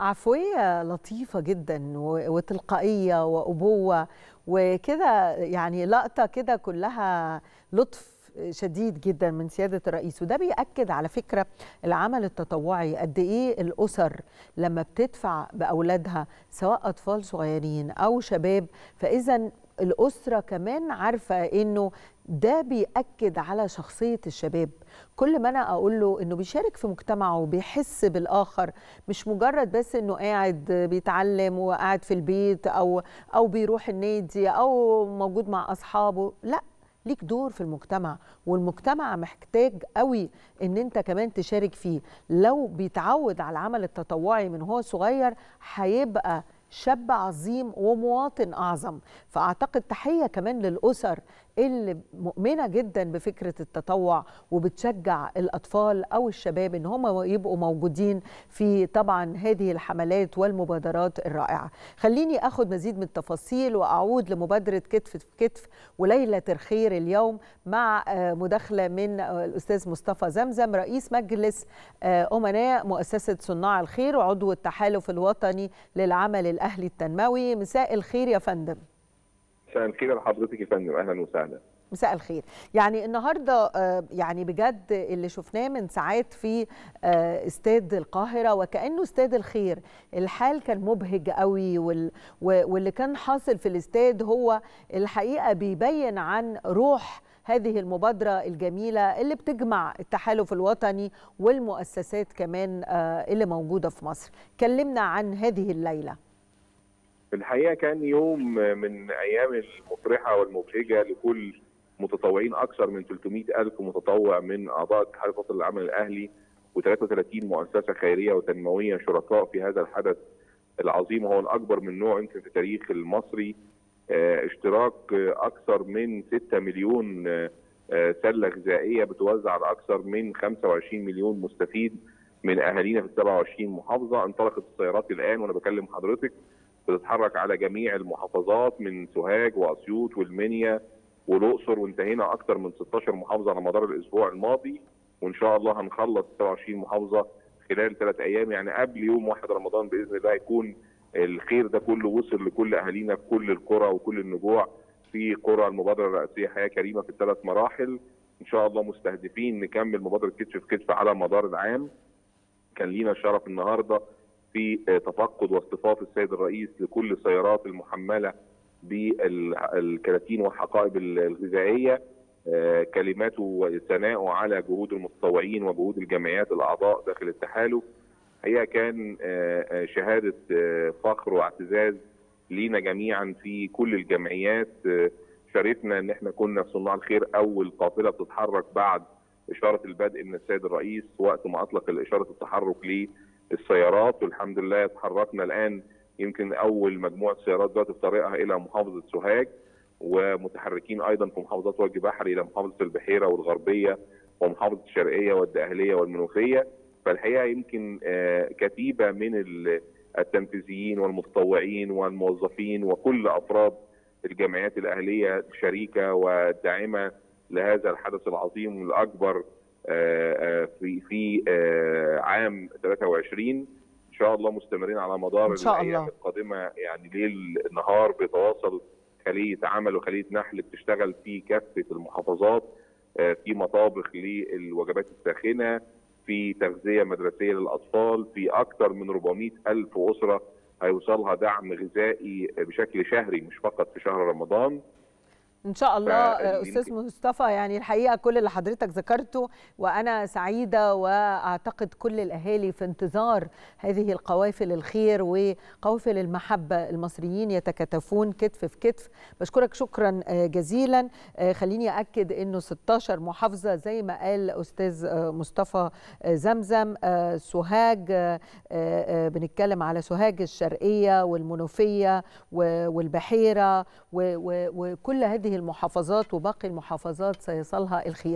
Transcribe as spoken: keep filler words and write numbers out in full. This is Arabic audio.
عفوية لطيفة جدا وتلقائية وأبوة وكده، يعني لقطة كده كلها لطف شديد جدا من سيادة الرئيس. وده بيأكد على فكرة العمل التطوعي قد إيه الأسر لما بتدفع بأولادها سواء أطفال صغيرين أو شباب، فإذا الأسرة كمان عارفة إنه ده بيأكد على شخصية الشباب. كل ما أنا أقول له إنه بيشارك في مجتمعه وبيحس بالآخر، مش مجرد بس إنه قاعد بيتعلم وقاعد في البيت أو أو بيروح النادي أو موجود مع أصحابه، لأ، ليك دور في المجتمع، والمجتمع محتاج قوي ان انت كمان تشارك فيه. لو بيتعود على العمل التطوعي من هو صغير هيبقى شاب عظيم ومواطن أعظم. فأعتقد تحية كمان للأسر اللي مؤمنة جدا بفكرة التطوع وبتشجع الأطفال أو الشباب إن هم يبقوا موجودين في طبعا هذه الحملات والمبادرات الرائعة. خليني أخذ مزيد من التفاصيل وأعود لمبادرة كتف في كتف وليلة الخير اليوم مع مداخلة من الأستاذ مصطفى زمزم رئيس مجلس أمناء مؤسسة صناع الخير وعضو التحالف الوطني للعمل الاهلي التنموي. مساء الخير يا فندم. مساء الخير لحضرتك يا فندم، اهلا وسهلا. مساء الخير. يعني النهارده يعني بجد اللي شفناه من ساعات في استاد القاهره وكانه استاد الخير، الحال كان مبهج قوي، واللي كان حاصل في الاستاد هو الحقيقه بيبين عن روح هذه المبادرة الجميلة اللي بتجمع التحالف الوطني والمؤسسات كمان اللي موجودة في مصر. كلمنا عن هذه الليلة. الحقيقة كان يوم من أيام المفرحة والمبهجة لكل متطوعين، أكثر من ثلاثمائة ألف متطوع من أعضاء التحالف الوطني للعمل الأهلي وثلاثة وثلاثين مؤسسة خيرية وتنموية شركاء في هذا الحدث العظيم، وهو الأكبر من نوعه يمكن في التاريخ المصري. اشتراك اكثر من ستة مليون سله غذائيه بتوزع على اكثر من خمسة وعشرين مليون مستفيد من اهالينا في سبعة وعشرين محافظه. انطلقت السيارات الان وانا بكلم حضرتك بتتحرك على جميع المحافظات من سوهاج واسيوط والمنيا والاقصر، وانتهينا اكثر من ستة عشر محافظه على مدار الاسبوع الماضي، وان شاء الله هنخلص سبعة وعشرين محافظه خلال ثلاث ايام، يعني قبل يوم واحد رمضان باذن الله يكون الخير ده كله وصل لكل اهالينا في كل القرى وكل النجوع في قرى المبادره الرئيسيه حياه كريمه في الثلاث مراحل. ان شاء الله مستهدفين نكمل مبادره كتف في كتف على مدار العام. كان لينا الشرف النهارده في تفقد واصطفاف السيد الرئيس لكل السيارات المحمله بالكراتين والحقائب الغذائيه، كلماته وثناؤه على جهود المتطوعين وجهود الجمعيات الاعضاء داخل التحالف هي كان شهادة فخر واعتزاز لينا جميعا في كل الجمعيات. شاركنا ان احنا كنا في صناع الخير اول قافلة بتتحرك بعد اشارة البدء من السيد الرئيس وقت ما اطلق اشارة التحرك للسيارات، والحمد لله اتحركنا الان يمكن اول مجموعة سيارات دلوقتي في طريقها الى محافظة سوهاج، ومتحركين ايضا في محافظات وجه بحري الى محافظة البحيرة والغربية ومحافظة الشرقية والدقهلية والمنوفية. فالحقيقه يمكن كتيبه من التنفيذيين والمتطوعين والموظفين وكل افراد الجمعيات الاهليه شريكه وداعمه لهذا الحدث العظيم الاكبر في في عام ثلاثة وعشرين. ان شاء الله مستمرين على مدار الايام القادمه، يعني ليل نهار بيتواصل خليه عمل وخليه نحل بتشتغل في كافه المحافظات، في مطابخ للوجبات الساخنه، في تغذيه مدرسيه للاطفال، في اكثر من أربعمائة ألف اسره هيوصلها دعم غذائي بشكل شهري مش فقط في شهر رمضان. ان شاء الله استاذ مصطفى، يعني الحقيقه كل اللي حضرتك ذكرته وانا سعيده، واعتقد كل الاهالي في انتظار هذه القوافل الخير وقوافل المحبه. المصريين يتكاتفون كتف في كتف. بشكرك شكرا جزيلا. خليني اكد انه ستة عشر محافظه زي ما قال استاذ مصطفى زمزم، سوهاج بنتكلم على سوهاج الشرقيه والمنوفيه والبحيره وكل هذه المحافظات وباقي المحافظات سيصلها الخير.